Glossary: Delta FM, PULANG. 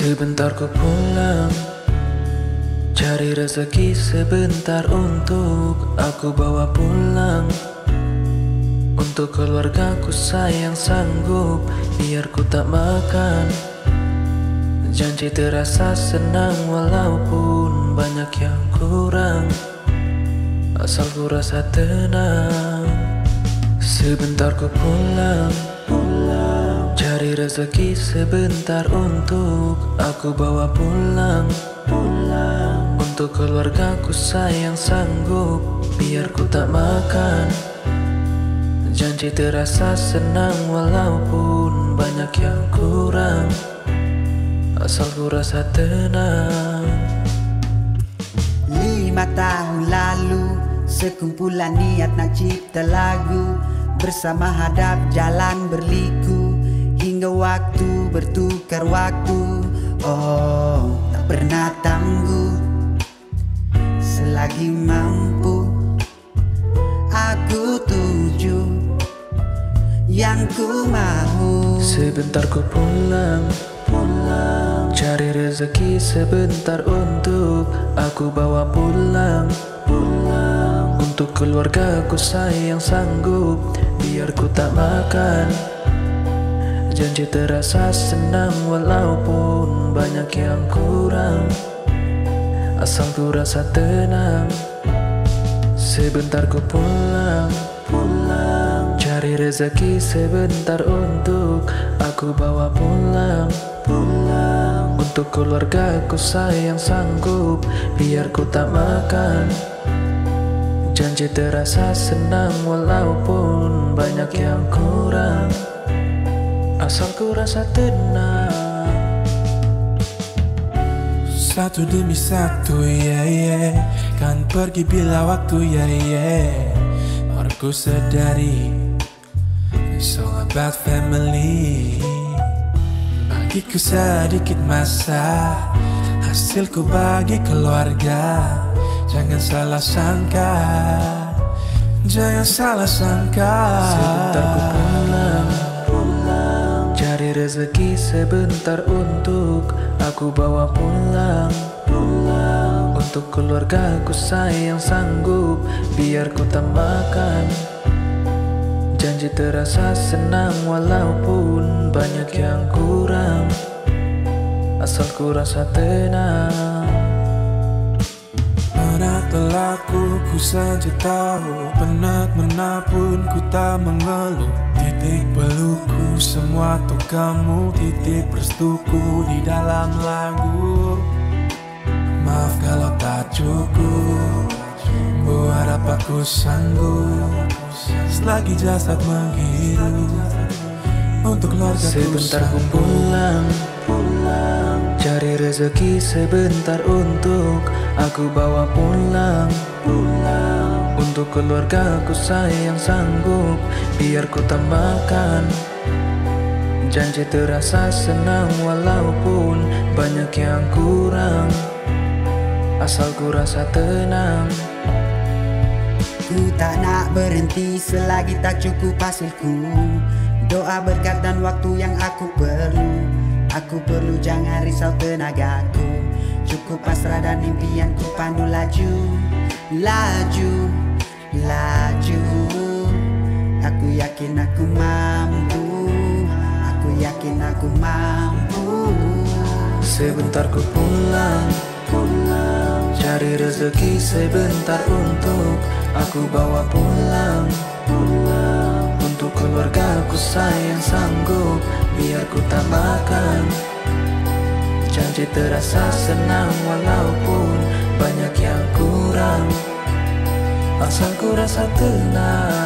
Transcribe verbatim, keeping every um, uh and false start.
Sebentar ku pulang, cari rezeki sebentar untuk aku bawa pulang. Untuk keluargaku sayang sanggup, biar ku tak makan. Janji terasa senang walaupun banyak yang kurang, asal ku rasa tenang. Sebentar ku pulang, cari rezeki sebentar untuk aku bawa pulang. Untuk keluargaku sayang sanggup, biar ku tak makan. Janji terasa senang walaupun banyak yang kurang, asal ku rasa tenang. Lima tahun lalu sekumpulan niat nak cipta lagu, bersama hadap jalan berliku, hingga waktu bertukar waktu. Oh, tak pernah tangguh selagi mampu. Aku tuju yang ku mau. Sebentar ku pulang, pulang. Cari rezeki sebentar untuk aku bawa pulang, pulang. Untuk keluarga ku sayang sanggup, biar ku tak makan. Janji terasa senang walaupun banyak yang kurang, asal ku rasa tenang. Sebentar ku pulang, pulang. Cari rezeki sebentar untuk aku bawa pulang, pulang. Untuk keluarga ku sayang sanggup, biar ku tak makan. Janji terasa senang walaupun banyak yang kurang, asal ku rasa tenang. Satu demi satu, yeah, yeah. Kan pergi bila waktu, ya, yeah, yeah. Harus ku sedari it's all about family. Bagiku sedikit masa, hasilku bagi keluarga. Jangan salah sangka, jangan salah sangka. Sebentar ku pulang, pulang. Cari rezeki sebentar untuk aku bawa pulang, pulang. Untuk keluarga ku sayang sanggup, biar ku tak makan. Janji terasa senang walaupun banyak yang kurang, asal ku rasa tenang. Mana telaku ku saja tahu, penat menapun ku tak mengeluh. Titik pelukku semua tuh kamu, titik restuku di dalam lagu. Maaf kalau tak cukup, buat apa ku sanggup selagi jasad menghirup untuk keluarga ku. Sebentar ku pulang, pulang. Cari rezeki sebentar untuk aku bawa pulang, pulang. Untuk keluarga ku sayang sanggup, biar ku tambahkan. Janji terasa senang walaupun banyak yang kurang, asal ku rasa tenang. Ku tak nak berhenti selagi tak cukup hasilku. Doa berkat dan waktu yang aku perlu. Aku perlu, jangan risau tenagaku. Cukup pasrah dan impian ku pandu laju, laju, laju. Aku yakin aku mampu, aku yakin aku mampu. Sebentar ku pulang, pulang. Cari rezeki sebentar untuk aku bawa pulang, pulang. Untuk keluarga ku sayang sanggup, biar ku tak makan. Janji terasa senang walaupun banyak yang kurang, asal ku rasa tenang.